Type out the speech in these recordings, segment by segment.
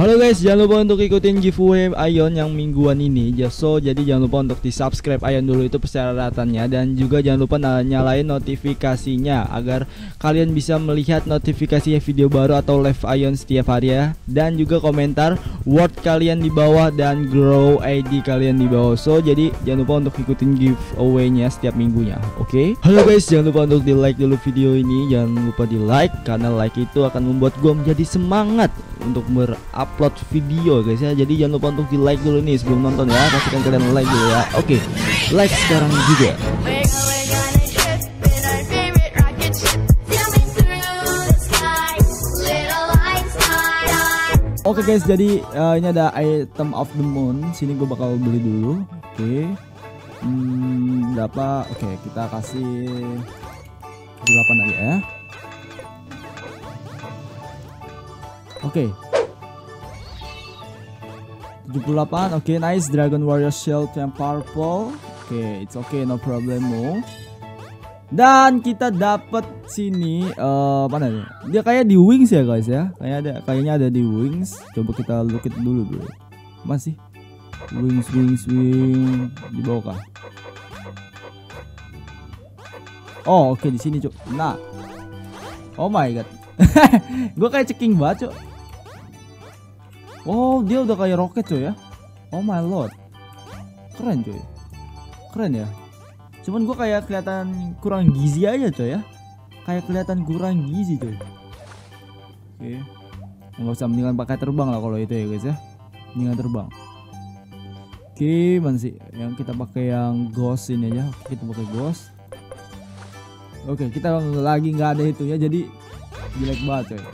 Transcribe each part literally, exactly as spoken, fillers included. Halo guys, jangan lupa untuk ikutin giveaway Ayon yang mingguan ini. So, jadi jangan lupa untuk di subscribe Ayon dulu, itu persyaratannya. Dan juga jangan lupa nyalain notifikasinya agar kalian bisa melihat notifikasi video baru atau live Ayon setiap hari ya. Dan juga komentar word kalian di bawah dan grow I D kalian di bawah. So, jadi jangan lupa untuk ikutin giveaway-nya setiap minggunya, oke? Okay? Halo guys, jangan lupa untuk di like dulu video ini. Jangan lupa di like karena like itu akan membuat gue menjadi semangat untuk berupload video guys ya. Jadi jangan lupa untuk di like dulu nih sebelum nonton ya, pastikan kalian like dulu ya. Oke, okay, like sekarang juga. Oke okay guys, jadi uh, ini ada item of the moon. Sini gue bakal beli dulu. Oke, okay. hmm, berapa? Oke okay, kita kasih delapan aja ya. Oke, tujuh puluh delapan, oke, okay, nice. Dragon Warrior Shield yang purple. Oke, okay, it's okay, no problemo. Dan kita dapat sini uh, apa namanya? Dia kayak di wings ya guys ya. Kayaknya ada, kayaknya ada di wings. Coba kita look it dulu dulu. Masih wings wings wings di bawah kah? Oh, oke okay, di sini, Cuk. Nah. Oh my god. Gue kayak ceking banget, Cuk. Oh, dia udah kayak roket coy ya. Oh my lord, keren coy, keren ya. Cuman gue kayak kelihatan kurang gizi aja coy ya, kayak kelihatan kurang gizi coy. Oke, nggak usah, mendingan pakai terbang lah kalau itu ya guys ya, mendingan terbang. Oke, mana sih yang kita pakai, yang ghost ini aja. Oke, kita pakai ghost. Oke, kita lagi nggak ada itu ya, jadi jelek banget coy.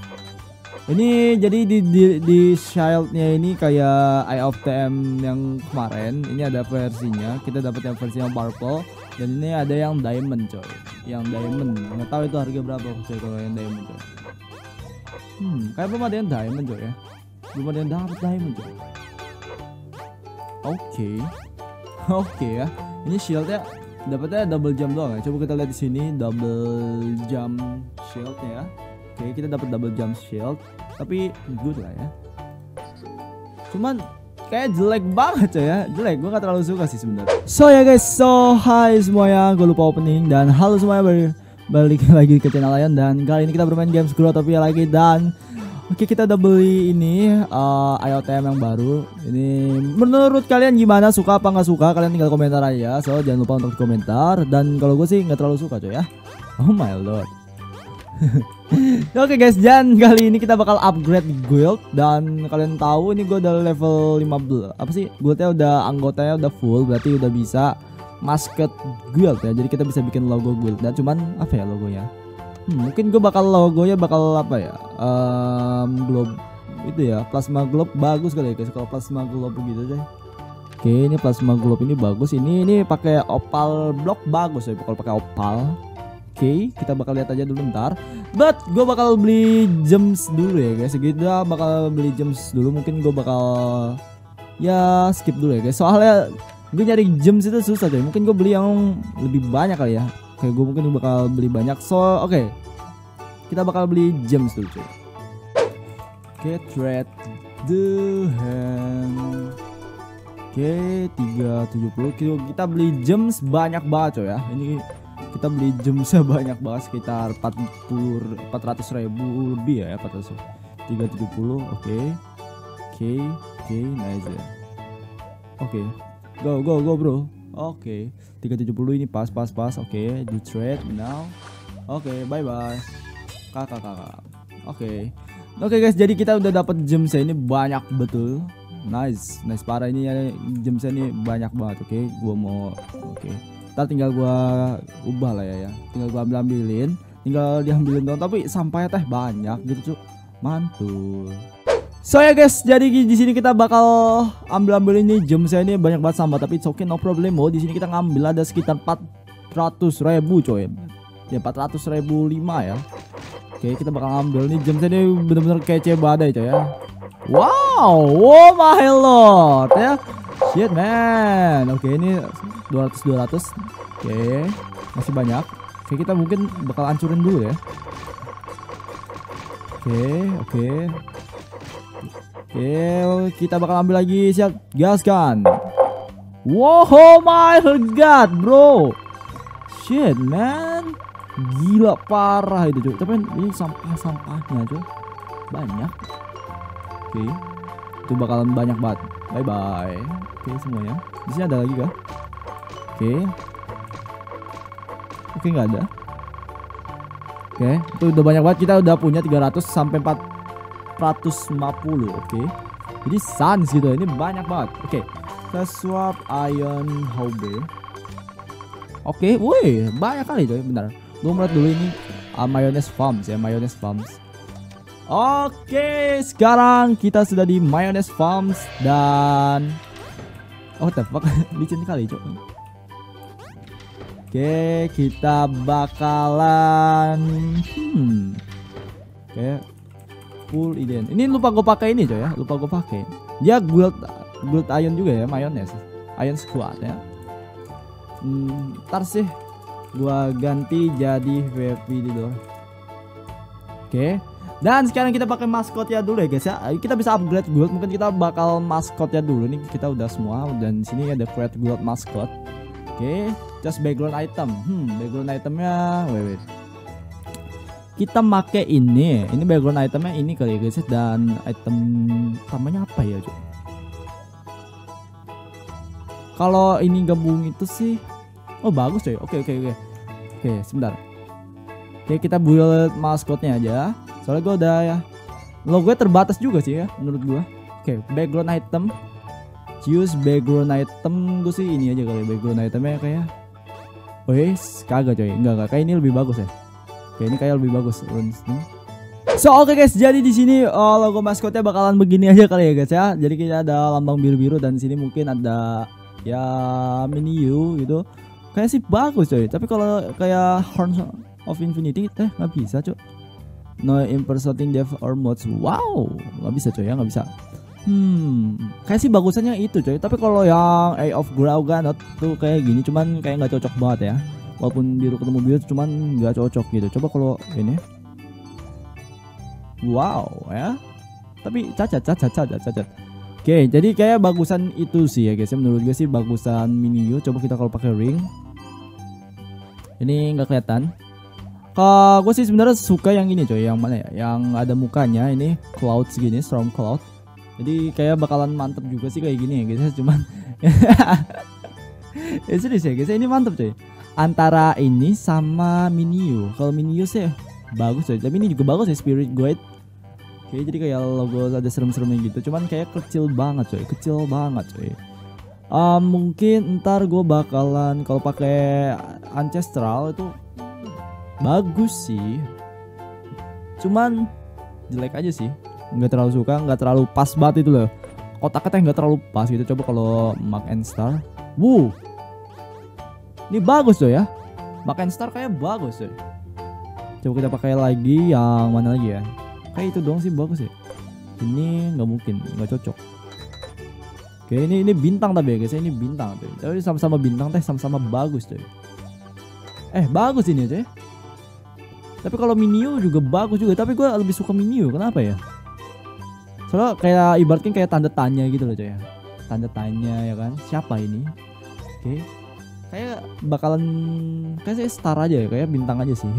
Ini jadi di di, di shieldnya ini kayak Eye of T M yang kemarin. Ini ada versinya. Kita dapat yang versi yang purple. Dan ini ada yang diamond coy. Yang diamond. Nggak tahu itu harga berapa coy kalau yang diamond coy. Hmm, kayak belum ada yang diamond coy ya. Belum ada yang dapat diamond coy. Oke, okay. Oke okay, ya. Ini shieldnya dapatnya double jump doang ya. Coba kita lihat di sini double jump shieldnya ya. Oke, kita dapat double jump shield, tapi good lah ya. Cuman kayak jelek banget coy ya, jelek. Gue gak terlalu suka sih sebenarnya. So ya guys, so hi semuanya, gue lupa opening. Dan halo semuanya, balik lagi ke channel Ayon. Dan kali ini kita bermain games Growtopia lagi. Dan oke, okay, kita udah beli ini uh, I O T M yang baru. Ini menurut kalian gimana, suka apa nggak suka? Kalian tinggal komentar aja. So jangan lupa untuk komentar. Dan kalau gue sih nggak terlalu suka coy ya. Oh my lord. Oke okay guys, dan kali ini kita bakal upgrade guild. Dan kalian tahu ini gue udah level lima belas. Apa sih? Guildnya udah, anggotanya udah full, berarti udah bisa masket guild ya. Jadi kita bisa bikin logo guild. Dan cuman apa ya logonya? Hmm, mungkin gue bakal logonya bakal apa ya? Um, globe itu ya, plasma globe bagus kali ya guys. Kalau plasma globe begitu deh. Oke, okay, ini plasma globe ini bagus. Ini ini pakai opal block bagus ya. Kalau pakai opal. Oke, okay, kita bakal lihat aja dulu ntar. But gue bakal beli gems dulu ya guys. Gitu, bakal beli gems dulu. Mungkin gue bakal ya skip dulu ya guys. Soalnya gue nyari gems itu susah coy. Mungkin gue beli yang lebih banyak kali ya. Kayak gue mungkin bakal beli banyak. So oke, okay, kita bakal beli gems dulu coy. Oke, okay, trade the hand. Oke, okay, tiga ratus tujuh puluh. Kita beli gems banyak banget coy ya. Ini kita beli gemsnya banyak banget, sekitar empat ratus ribu lebih ya, empat ratus, tiga ratus tujuh puluh. Oke okay. Oke okay, oke okay, nice ya. Oke okay, go go go bro. Oke okay, tiga ratus tujuh puluh ini pas pas pas. Oke okay, di trade now. Oke okay, bye bye kakak kakak. Oke okay. Oke okay guys, jadi kita udah dapat gemsnya ini banyak betul. Nice nice parah, ini gemsnya ini banyak banget. Oke okay, gua mau oke okay. Ntar tinggal gua ubah lah ya ya. Tinggal gua ambil-ambilin, tinggal diambilin dong, tapi sampahnya teh banyak gitu, Cuk. Mantul. So ya guys, jadi di sini kita bakal ambil-ambilin nih gems saya, ini banyak banget sampah, tapi it's okay, no problem. Di sini kita ngambil ada sekitar empat ratus ribu coy. Ya empat ratus ribu lima ya. Oke, kita bakal ngambil nih gems ini bener-bener kece badai coy ya. Wow, oh my lord ya. Shit man. Oke, ini dua ratus dua ratus. Oke, okay, masih banyak. Oke, okay, kita mungkin bakal hancurin dulu ya. Oke, okay, oke. Okay. Oke, Oke, kita bakal ambil lagi. Siap, gaskan. Wow, oh my god, bro. Shit, man. Gila, parah itu, cuy. Tapi ini sampah-sampahnya, cuy. Banyak. Oke. Itu bakalan banyak banget. Bye-bye. Oke, semuanya. Di sini ada lagi kah? Oke. Oke, nggak ada. Oke, itu udah banyak banget. Kita udah punya tiga ratus sampai empat ratus lima puluh. Oke. Jadi sans gitu. Ini banyak banget. Oke. Kita swap Ayon Hobe. Oke, woi, banyak kali coy, bentar. Gua melihat dulu ini uh, Mayonnaise Farms ya, Mayonnaise Farms. Oke, sekarang kita sudah di Mayonnaise Farms dan oh, what the fuck, licin kali coy. Oke, kita bakalan hmm. Oke. Full ident. Ini lupa gue pakai ini coy ya, lupa gue pakai. Dia build build Ayon juga ya, Mayonnaise Ayon Squad ya. Hmm, ntar sih gua ganti jadi V I P dulu. Oke. Dan sekarang kita pakai maskotnya dulu ya guys ya. Kita bisa upgrade build, mungkin kita bakal maskotnya dulu nih. Kita udah semua dan di sini ada create build maskot. Oke, just background item. Hmm, background itemnya wait, wait. Kita make ini. Ini background itemnya ini kali ya guys ya. Dan item namanya apa ya, cuy? Kalau ini gabung itu sih, oh bagus coy. Oke oke oke. Oke sebentar. Oke kita build maskotnya aja. Soalnya gue udah ya, logo gue terbatas juga sih ya menurut gue. Oke background item, choose background item gue sih ini aja kali. Background itemnya kayak, wes kagak coy. Enggak enggak. Kayak ini lebih bagus ya. Oke ini kayak lebih bagus. So oke okay guys, jadi di sini uh, logo maskotnya bakalan begini aja kali ya guys ya. Jadi kita ada lambang biru-biru dan di sini mungkin ada ya menu gitu, kayak sih bagus coy. Tapi kalau kayak Horn of Infinity teh nggak bisa coy. No impersonating dev or mods, wow nggak bisa coy ya, nggak bisa. Hmm kayak sih bagusannya itu coy. Tapi kalau yang Eye of Grauganot tuh kayak gini, cuman kayak nggak cocok banget ya. Walaupun biru ketemu biru, cuman nggak cocok gitu. Coba kalau ini, wow ya. Tapi cacat cacat cacat cacat. Oke, okay, jadi kayak bagusan itu sih ya guys. Menurut gue sih bagusan miniu. Coba kita kalau pakai ring, ini nggak kelihatan. Kalau gue sih sebenarnya suka yang ini coy. Yang mana ya? Yang ada mukanya ini cloud segini, storm cloud. Jadi kayak bakalan mantep juga sih kayak gini ya guys. Cuman, ya serius ya guys. Ini mantep coy. Antara ini sama miniu. Kalau miniu sih bagus coy. Tapi ini juga bagus ya, spirit guide. Oke, jadi kayak logo ada serem-seremnya gitu, cuman kayak kecil banget coy, kecil banget coy. Um, mungkin ntar gue bakalan kalau pakai ancestral itu bagus sih, cuman jelek aja sih, nggak terlalu suka, nggak terlalu pas banget itu loh. Kotak-kotaknya nggak terlalu pas gitu. Coba kalau Mac and Star, wuh, ini bagus coy ya. Mac and Star kayak bagus coy. Coba kita pakai lagi yang mana lagi ya? Kayak itu doang sih bagus ya. Ini nggak mungkin, nggak cocok. Oke ini ini bintang tapi ya guys, ini bintang tapi. Tapi sama-sama bintang teh sama-sama bagus coy. Eh bagus ini coy. Tapi kalau miniu juga bagus juga. Tapi gue lebih suka miniu, kenapa ya? Soalnya kayak ibaratnya kayak tanda tanya gitu loh coy. Tanda tanya ya kan, siapa ini? Oke, kayak bakalan kayak star aja ya, kayak bintang aja sih.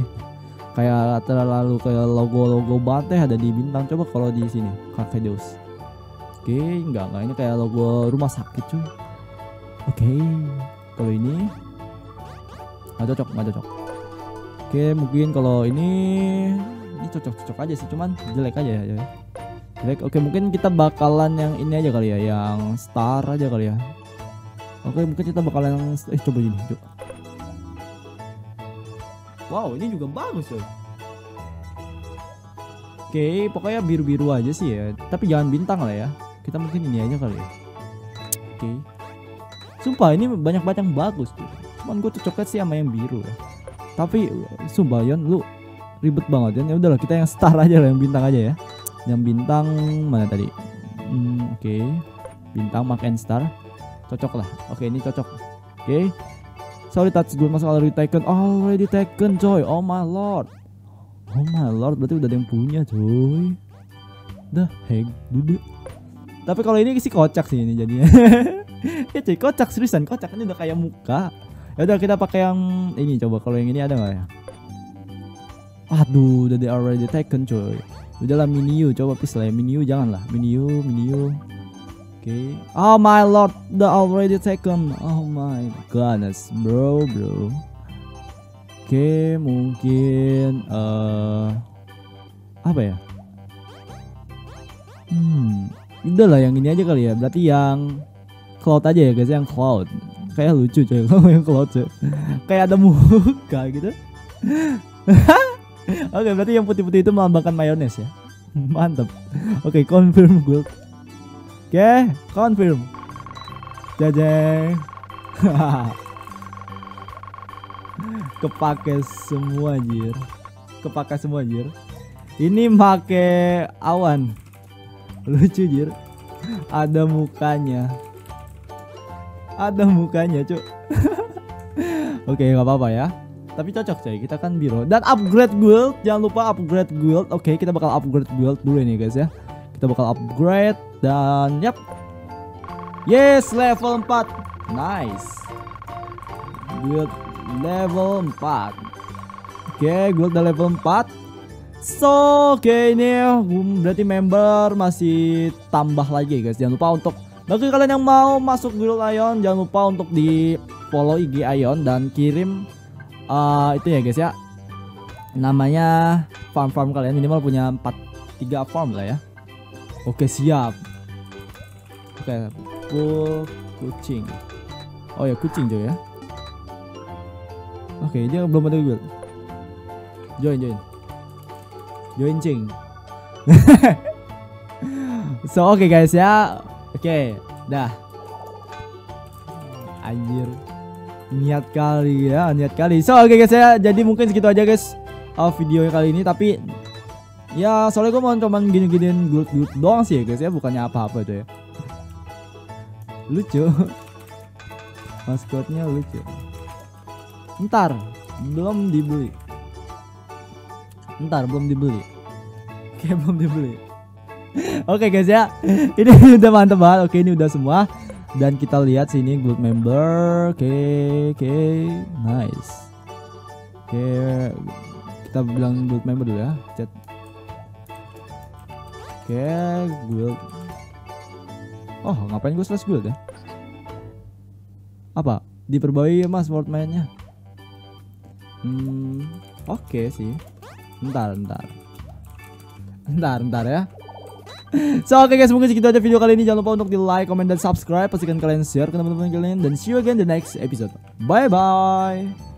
Kayak terlalu kayak logo-logo banget ada di bintang. Coba kalau di sini Cafe Deus. Oke, enggak enggak ini kayak logo rumah sakit cuy. Oke, kalau ini nggak cocok, nggak cocok. Oke, mungkin kalau ini ini cocok-cocok aja sih, cuman jelek aja ya. Jelek. Oke, mungkin kita bakalan yang ini aja kali ya, yang star aja kali ya. Oke, mungkin kita bakalan yang eh coba ini. Coba. Wow, ini juga bagus coy. Oke, pokoknya biru-biru aja sih ya. Tapi jangan bintang lah ya. Kita mungkin ini aja kali ya. Oke. Sumpah ini banyak-banyak bagus tuh. Cuman gue cocoknya sih sama yang biru ya. Tapi sumpah Yon, lu ribet banget Yon. Ya udahlah kita yang star aja lah, yang bintang aja ya. Yang bintang mana tadi? Hmm, oke. Bintang Mac and Star. Cocok lah. Oke, ini cocok. Oke. Sorry touch gue masuk already taken. Already taken coy. Oh my lord. Oh my lord. Berarti udah ada yang punya coy. The heck dude. Tapi kalau ini sih kocak sih ini jadinya. Ya cuy, kocak seriusan, kocak, ini udah kayak muka. Ya udah kita pakai yang ini coba. Kalau yang ini ada nggak ya? Aduh, udah they already taken cuy. Udahlah miniu, coba please lah ya. Miniu janganlah. Miniu, miniu. Oke. Okay. Oh my lord, the already taken. Oh my goodness, bro, bro. Oke, okay, mungkin uh, apa ya? Hmm. Udah lah yang ini aja kali ya. Berarti yang cloud aja ya guys, yang cloud. Kayak lucu coy kalau yang cloud coy. Kayak ada muka gitu. Oke, okay, berarti yang putih-putih itu melambangkan mayones ya. Mantap. Oke, okay, confirm gold. Oke, okay, confirm. Jajeng. Kepake semua jir. Kepake semua jir. Ini make awan. Lucu jir, ada mukanya, ada mukanya cuk. Oke okay, nggak apa-apa ya, tapi cocok coy, kita kan biro dan upgrade guild, jangan lupa upgrade guild. Oke okay, kita bakal upgrade guild dulu nih guys ya, kita bakal upgrade dan yap, yes level empat, nice, guild level empat. Oke okay, guild udah level empat. So, oke okay, ini berarti member masih tambah lagi guys. Jangan lupa untuk bagi kalian yang mau masuk guild Ayon, jangan lupa untuk di follow I G Ayon dan kirim uh, itu ya guys ya. Namanya farm-farm kalian, minimal punya empat tiga farm lah ya. Oke okay, siap. Oke, okay, full kucing. Oh ya kucing juga ya. Oke, okay, dia belum ada guild. Join join. Join cing. So oke okay guys ya. Oke okay, dah. Anjir, niat kali ya, niat kali. So oke okay guys ya, jadi mungkin segitu aja guys uh, video kali ini. Tapi ya soalnya gue mau cuman gini-giniin gulut-gulut doang sih ya guys ya, bukannya apa-apa tuh ya. Lucu. Maskotnya lucu. Ntar belum dibeli. Ntar belum dibeli. Oke belum dibeli. Oke guys ya, ini udah mantep banget. Oke ini udah semua. Dan kita lihat sini guild member. Oke oke nice. Oke kita bilang guild member dulu ya. Chat. Oke guild. Oh ngapain gue slash guild ya? Apa? Diperbarui mas world mainnya. Hmm oke sih. Ntar, ntar, ntar, ntar ya. So oke okay guys, mungkin segitu aja video kali ini. Jangan lupa untuk di like, comment, dan subscribe. Pastikan kalian share ke teman-teman kalian. Dan see you again the next episode. Bye bye.